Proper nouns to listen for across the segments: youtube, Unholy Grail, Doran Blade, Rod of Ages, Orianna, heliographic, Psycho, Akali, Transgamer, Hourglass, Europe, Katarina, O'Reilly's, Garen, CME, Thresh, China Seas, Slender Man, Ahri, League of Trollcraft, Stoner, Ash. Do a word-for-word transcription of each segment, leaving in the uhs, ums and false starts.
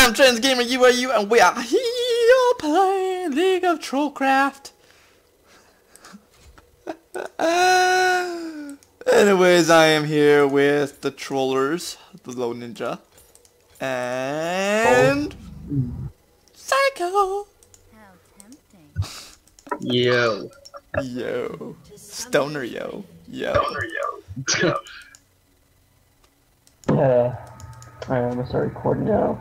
I am Transgamer, you are you, and we are here playing League of Trollcraft. Anyways, I am here with the trollers, the low ninja, and oh. Psycho. How tempting. Yo. Yo. Stoner yo. Yo. Stoner yo. Yo. Uh, I'm gonna start recording now.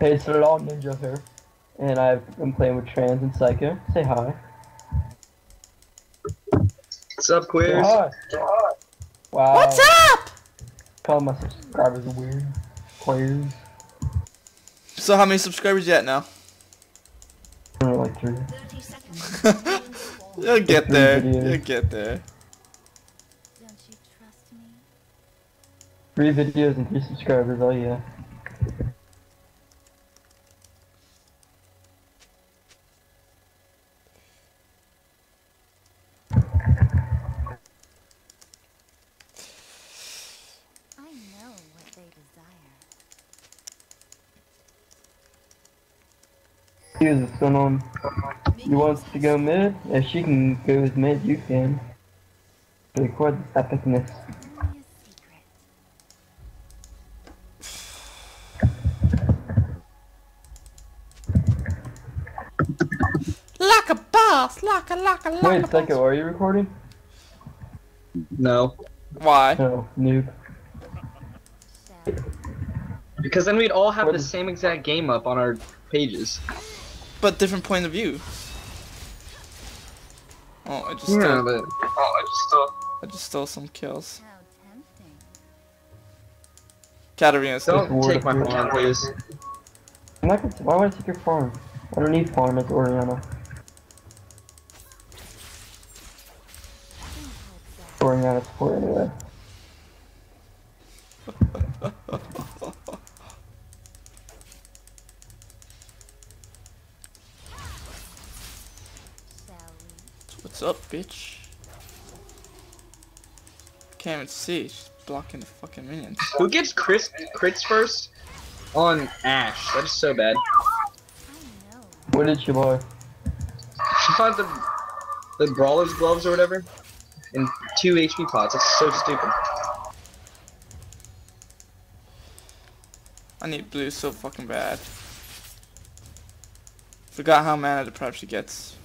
Hey, it's the Law Ninja here, and I've been playing with Trans and Psycho. Say hi. What's up, queers? Hi. Hi. Wow. What's up? Call my subscribers weird queers. So how many subscribers you at now? Only like three. You'll get there. Videos. You'll get there. Don't you trust me? Three videos and three subscribers. Oh yeah. What's going on? You want us to go mid? If she can go with mid, you can. Record this epicness. Like a boss, like a like a like a. Wait, Psycho, are you recording? No. Why? No, noob. Because then we'd all have what? The same exact game up on our pages. But different point of view. Oh, I just yeah, stole. But... Oh, I just stole. I just stole some kills. Katarina, don't take my farm, please. I'm not gonna, why would I take your farm? I don't need farm. It's Orianna. Orianna's support anyway. What's up, bitch? Can't even see. She's blocking the fucking minions. Who gets crits, crits first? On Ash. That's so bad. What did she buy? She bought the the brawler's gloves or whatever, and two H P pots. That's so stupid. I need blue so fucking bad. Forgot how mana deprived she gets.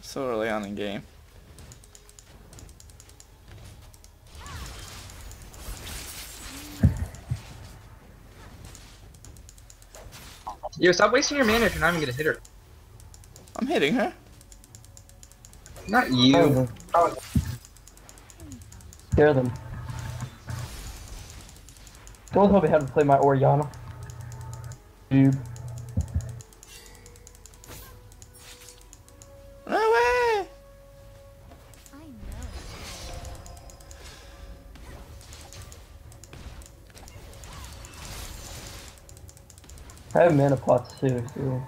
So early on in game. Yo, stop wasting your mana if you're not even gonna hit her. I'm hitting her. Not you. Oh. Scare them. Don't tell me how to play my Orianna. Dude. I have mana pots too, too.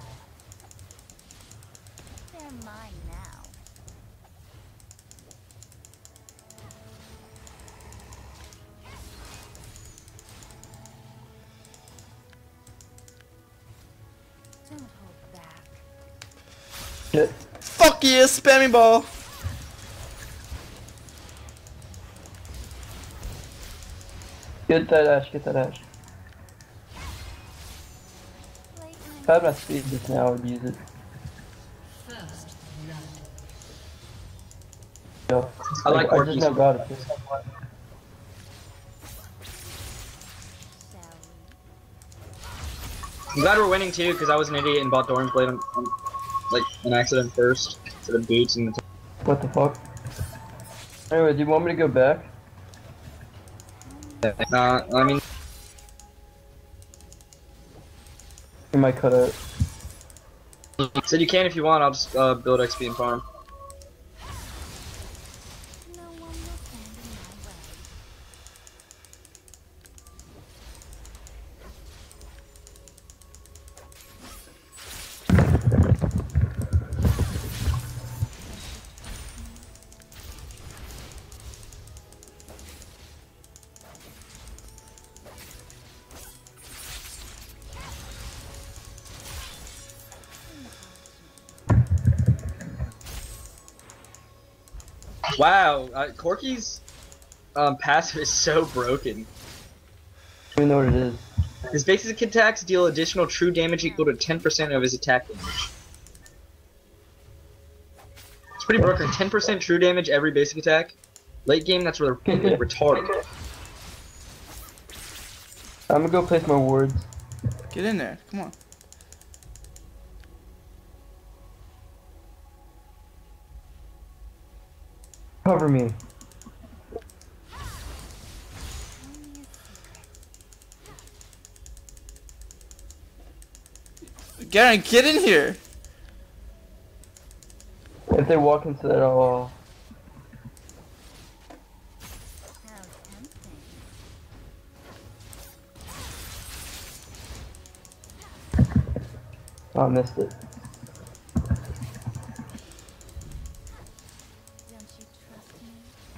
They're mine now. Don't hold back. Shit. Fuck yeah, spamming ball. Get that Ash, get that Ash. If I had my speed just now, I would use it. Yeah. I like. I just know God. I'm glad we're winning too, because I was an idiot and bought Doran Blade on, on like an accident first instead of boots and. The what the fuck? Anyway, do you want me to go back? Nah, I mean. You might cut it. So you can if you want, I'll just uh, build X P and farm. No one will stand in my way. Wow, uh, Corky's um, passive is so broken. I don't even know what it is. His basic attacks deal additional true damage equal to ten percent of his attack damage. It's pretty broken. ten percent true damage every basic attack. Late game, that's where they're retarded. I'm gonna go place my wards. Get in there, come on. Cover me. Garen, get in here! If they walk into that wall. Oh, I missed it.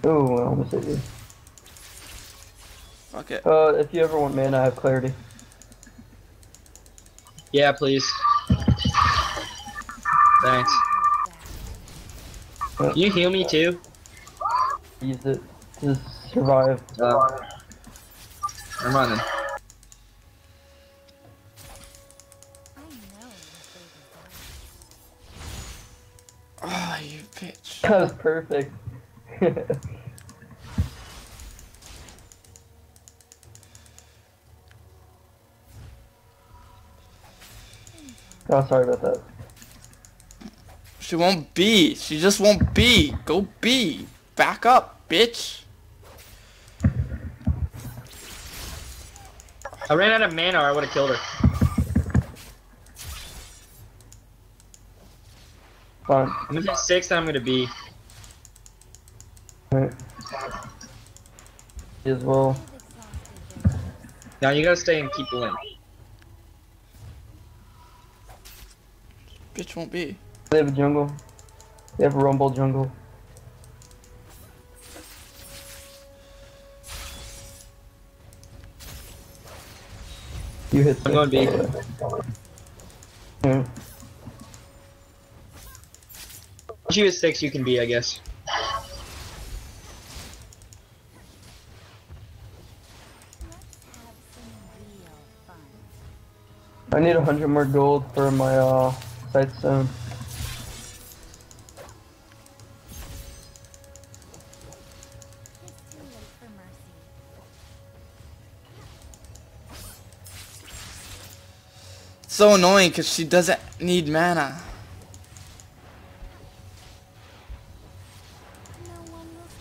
Oh, I almost hit you. Fuck it. Uh, if you ever want mana, I have clarity. Yeah, please. Thanks. Can you heal me too? Use it to survive. Uh, I'm running. Oh, you bitch. That was perfect. Oh, sorry about that. She won't be. She just won't be. Go be. Back up, bitch. I ran out of mana or I would have killed her. Fine. I'm gonna be six and I'm gonna be. Alright. As well. Now you gotta stay and keep winning. Bitch won't be. They have a jungle. They have a rumble jungle. You hit. I'm going B. Yeah. Once you hit six, you can be, I guess. I need a hundred more gold for my uh sight stone. It's so annoying because she doesn't need mana.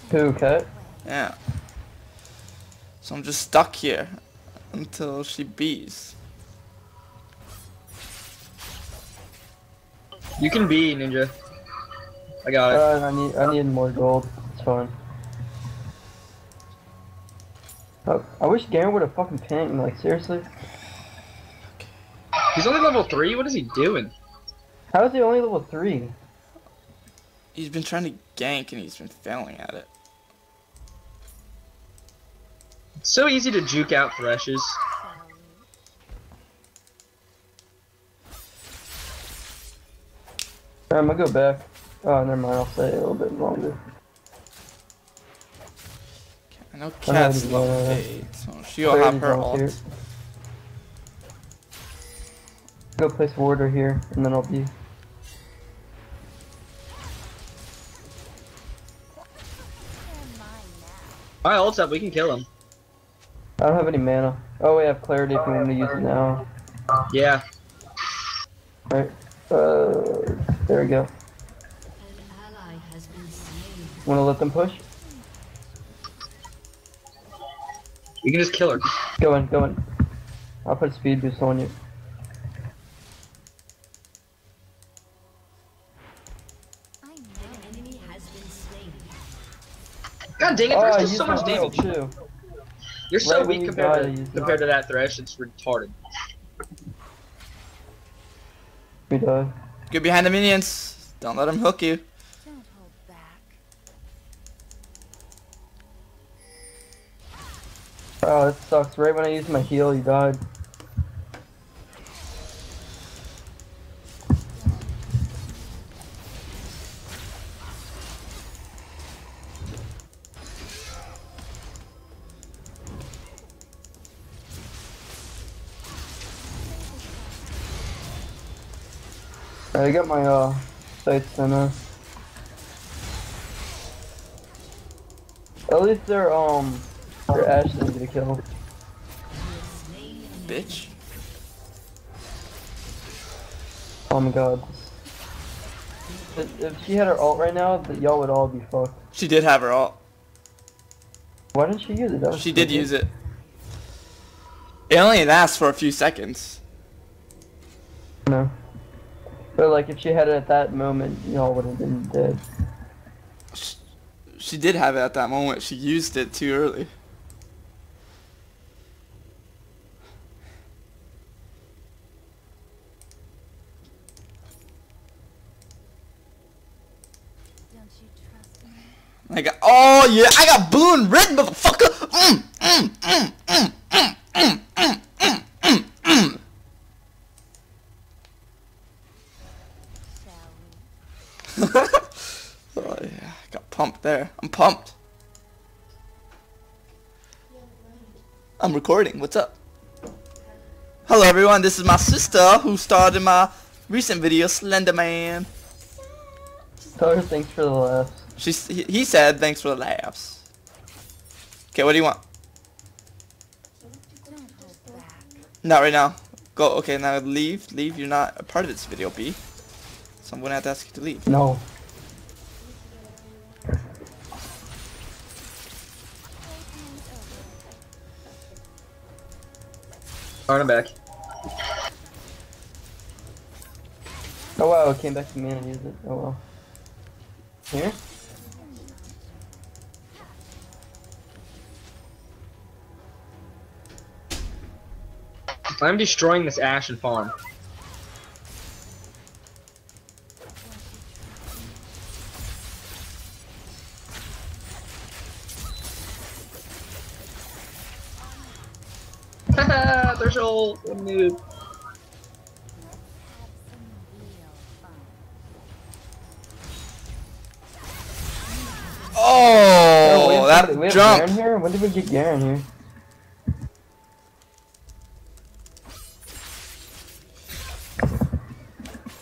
Who, Kat? Yeah. So I'm just stuck here until she bees. You can be, Ninja. I got it. Uh, I need, I need more gold. It's fine. Oh, I wish Garen would have fucking pinged. Like seriously. Okay. He's only level three. What is he doing? How is he only level three? He's been trying to gank and he's been failing at it. It's so easy to juke out Threshes. Alright, I'm gonna go back. Oh, never mind, I'll stay a little bit longer. I know Cat's level eight, so she'll have her ult. Go place Warder here, and then I'll be. My ult's up, we can kill him. I don't have any mana. Oh, we have clarity if we want to use it now. Yeah. Alright, uh. There we go. Wanna let them push? You can just kill her. Go in, go in. I'll put speed boost on you. God dang it, Thresh does so much damage. Too. You're so weak compared to, compared to that Thresh, it's retarded. We die. Get behind the minions. Don't let them hook you. Don't hold back. Oh, that sucks. Right when I used my heal, he died. I got my uh, sights on us. At least they're, um, they're Ash didn't get a kill. Bitch. Oh my god. If, if she had her ult right now, y'all would all be fucked. She did have her ult. Why didn't she use it? That was she did good. use it. It only lasts for a few seconds. No. But like, if she had it at that moment, y'all would have been dead. She, she did have it at that moment. She used it too early. I got, oh yeah, I got blue and red, motherfucker! Mm, mm, mm, mm, mm, mm, mm, mm, mm, mm. Oh yeah, I got pumped there. I'm pumped. I'm recording, what's up? Hello everyone, this is my sister who starred in my recent video, Slender Man. Tell her thanks for the laugh. She, he said, thanks for the laughs. Okay, what do you want? Not right now. Go, okay, now leave. Leave, you're not a part of this video, B. So I'm gonna have to ask you to leave. No. Alright, I'm back. Oh wow, it came back to me and I used it. Oh wow. Here? I'm destroying this Ash and farm. Haha, there's all new. Oh, that jump! Did we have Garen here? When did we get Garen here?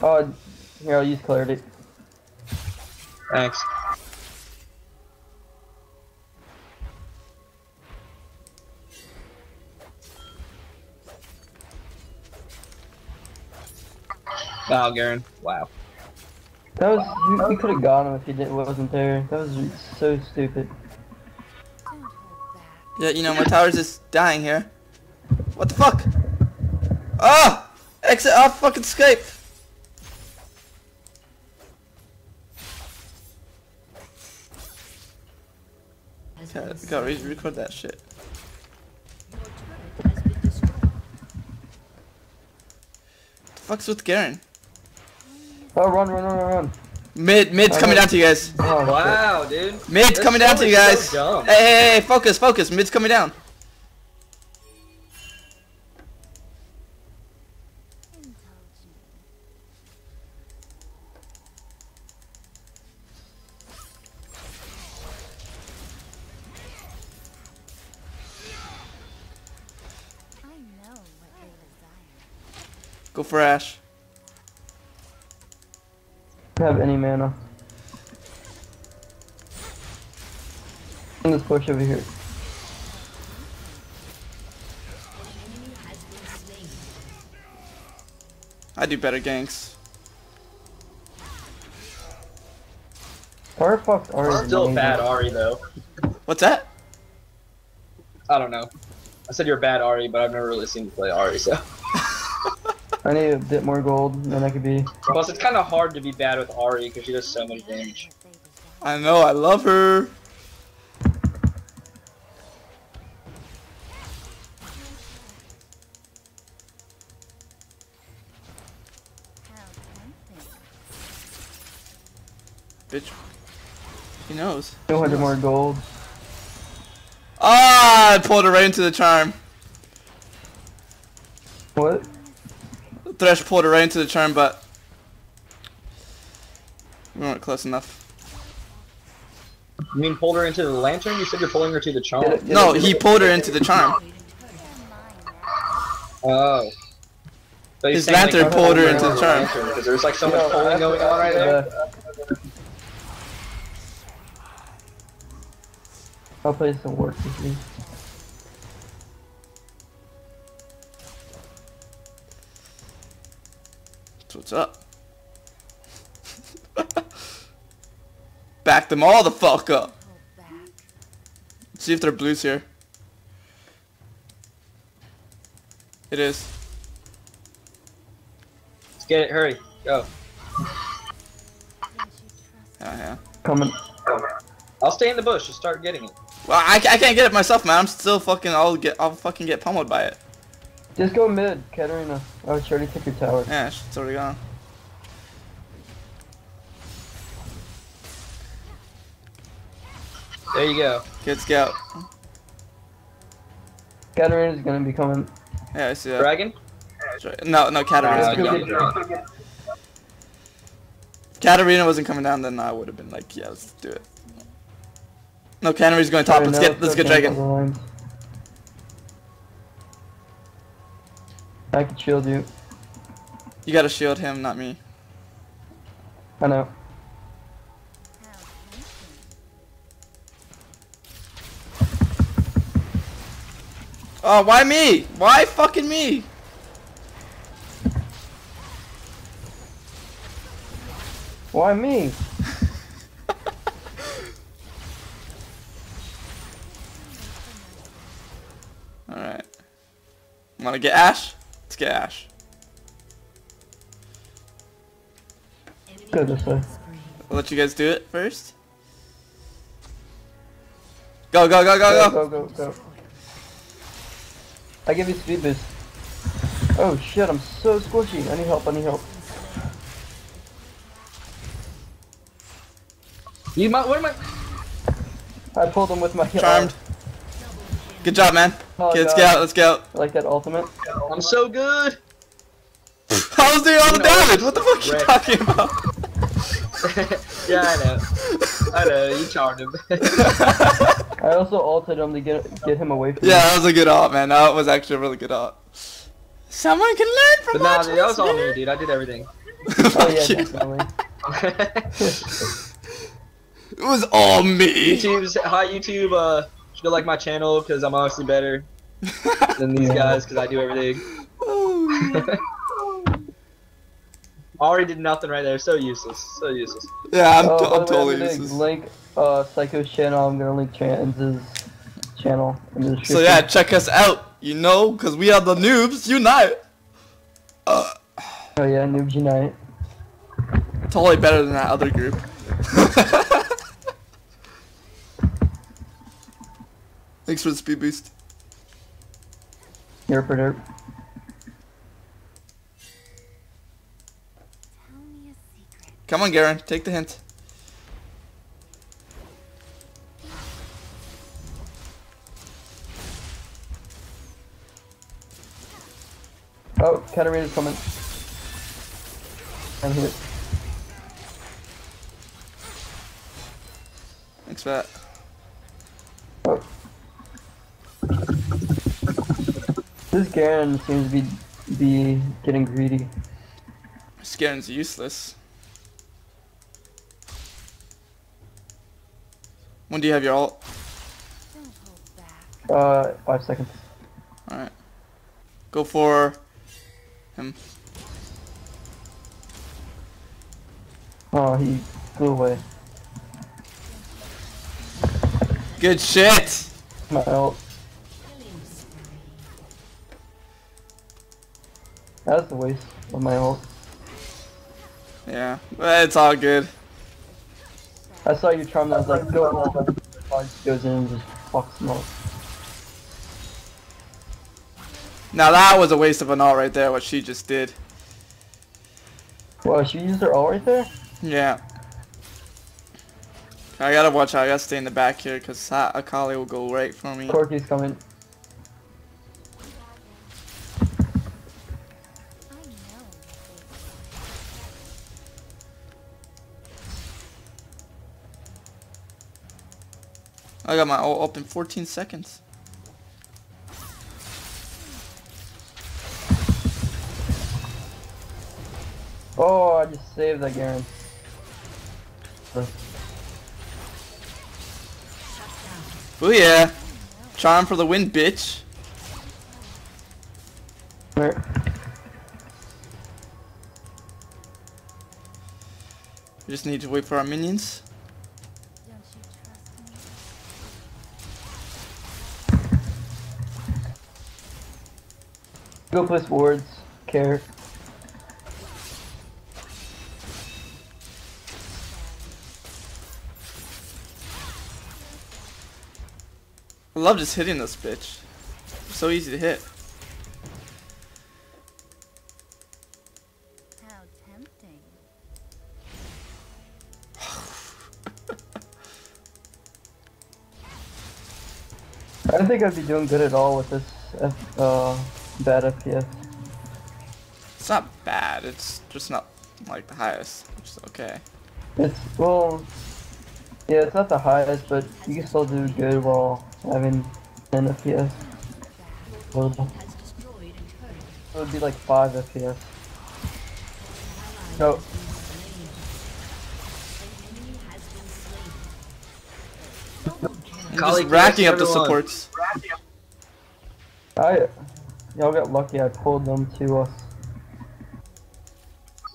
Oh, here, I'll use clarity. Thanks. Wow, Garen. Wow. That was. You, you could have got him if he didn't. Wasn't there? That was so stupid. Yeah, you know my tower's just dying here. What the fuck? Ah! Oh, exit! I'll fucking escape. Okay, gotta re record that shit. What the fuck's with Garen? Oh, run, run, run, run. Mid, mid's coming down to you guys. Oh, wow, dude. Mid's coming down to you guys. Hey, hey, hey, focus, focus. Mid's coming down. Go for Ash. Have any mana. Let's push over here. I do better ganks. Power fucked Ahri. We're still bad Ahri though. What's that? I don't know. I said you're a bad Ahri, but I've never really seen you play Ahri, so. I need a bit more gold, and then I could be... Plus, it's kind of hard to be bad with Ahri, because she does so much damage. I know, I love her! Bitch. He knows. two hundred more gold. Ah! I pulled her right into the charm. What? Thresh pulled her right into the charm, but we weren't close enough. You mean pulled her into the lantern? You said you're pulling her to the charm. Get it, get no, it, he it. pulled her into the charm. Oh. So his lantern pulled her into the charm. Because there's like so much pulling going on right there. Yeah. I'll play some work with me. That's what's up. Back them all the fuck up. Let's see if there are blues here. It is. Let's get it. Hurry. Go. Oh, yeah. Coming. I'll stay in the bush and start getting it. Well, I, I can't get it myself, man. I'm still fucking. I'll get. I'll fucking get pummeled by it. Just go mid, Katarina. Oh, she already took your tower. Yeah, it's already gone. There you go. Good scout. Katarina's gonna be coming. Yeah, I see that. Dragon? No, no, Katarina's uh, gonna go. Katarina wasn't coming down, then I would have been like, yeah, let's do it. No, Katarina's going top. Let's get, let's get Dragon. I can shield you. You gotta shield him, not me. I know. Oh, why me? Why fucking me? Why me? Alright. I'm gonna get Ash? Let's get Ash. Go this way. I'll let you guys do it first. Go, go, go, go, go. Go, go, go, go. I give you speed boost. Oh shit, I'm so squishy. I need help, I need help. You might, what am I? I pulled him with my heel. Charmed. Good job, man. Oh, okay, let's get out, let's get out. I like that ultimate. I'm so good! I was doing all the damage! What the fuck are you talking about? Yeah, I know. I know, you charmed him. I also ulted him to get get him away from yeah, me. Yeah, that was a good ult, man. That was actually a really good ult. Someone can learn from that. Nah, that was all me, dude. I did everything. Oh yeah, definitely. It was all me. YouTube's, hi YouTube. Uh, should go like my channel because I'm honestly better than these yeah. guys because I do everything. Oh. Ahri did nothing right there. So useless. So useless. Yeah, I'm, t oh, I'm totally I'm useless. Link uh, Psycho's channel. I'm gonna link Chance's channel. So yeah, check us out. You know, cause we are the noobs unite. Uh, oh yeah, noobs unite. Totally better than that other group. Thanks for the speed boost. You're for derp. Come on, Garen, take the hint. Oh, Katarina's coming. I'm here. Thanks for that. Oh. This Garen seems to be, be getting greedy. This Garen's useless. When do you have your ult? Uh, five seconds. Alright. Go for him. Oh, he flew away. Good shit! My ult. That was a waste of my ult. Yeah, it's all good. I saw you charm and I was like, go all the goes in and just fucks him up. Now that was a waste of an ult right there, what she just did. Whoa, she used her ult right there? Yeah. I gotta watch out, I gotta stay in the back here because Akali will go right for me. Corky's coming. I got my ult up in fourteen seconds. Oh, I just saved that Garen. Oh yeah, charm for the win, bitch. Where? We just need to wait for our minions. Go place wards, care. I love just hitting this bitch. So easy to hit. How tempting. I don't think I'd be doing good at all with this F uh bad F P S. It's not bad, it's just not like the highest, which is okay. It's, well, yeah, it's not the highest, but you can still do good while having ten F P S. It would be like five F P S. No. Just racking up the supports. I, y'all got lucky. I pulled them to us.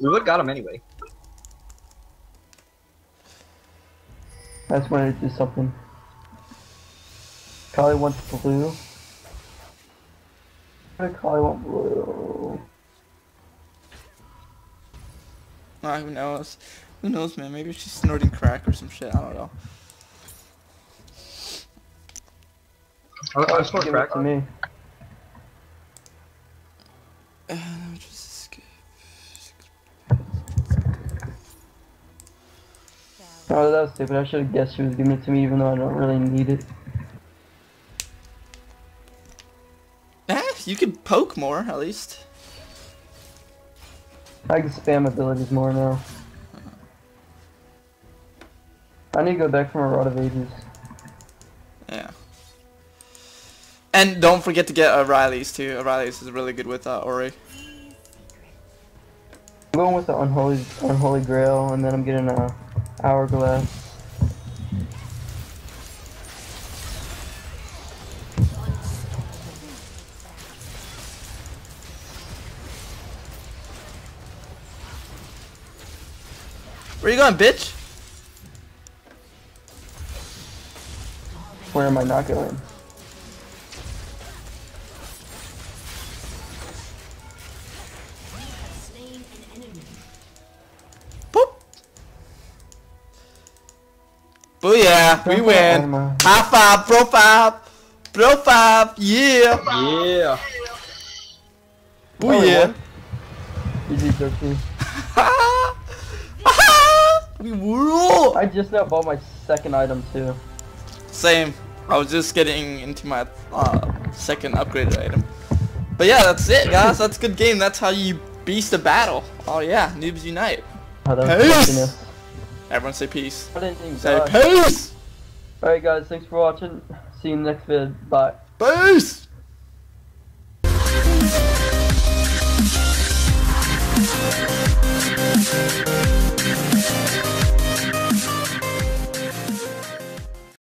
We would've got them anyway. I just wanted to do something. Akali wants blue. Akali wants blue. Ah, who knows? Who knows, man? Maybe she's snorting crack or some shit. I don't know. I, I snort crack to me. Uh, just escape. Oh, that was stupid. I should have guessed she was giving it to me even though I don't really need it. Ah, you can poke more, at least. I can spam abilities more now. I need to go back for my Rod of Ages. Yeah. And don't forget to get O'Reilly's too. O'Reilly's is really good with uh, Ori. I'm going with the Unholy, Unholy Grail, and then I'm getting a Hourglass. Where you going, bitch? Where am I not going? Oh yeah, we win. High five, pro five, pro five, yeah. Yeah. Oh yeah. Easy joking. We rule. I just now bought my second item too. Same. I was just getting into my uh, second upgraded item. But yeah, that's it, guys. That's a good game. That's how you beast a battle. Oh yeah, noobs unite. Oh, that everyone say peace. I didn't think say God. Peace! Alright guys, thanks for watching. See you in the next vid. Bye. Peace!